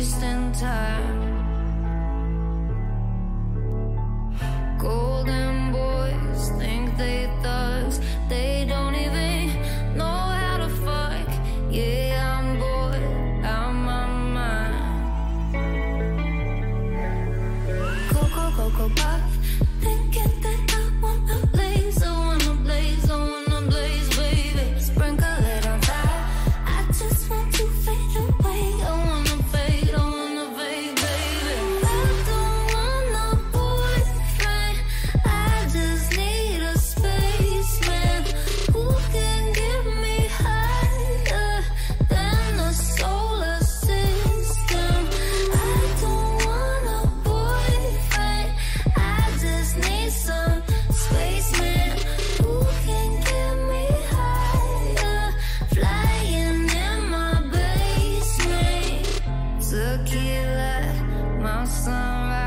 wasting time. Golden boys think they thugs, they don't even know how to fuck. Yeah, I'm bored out my mind. Go, go, go, go, buff, thinking that tequila, my sunrise.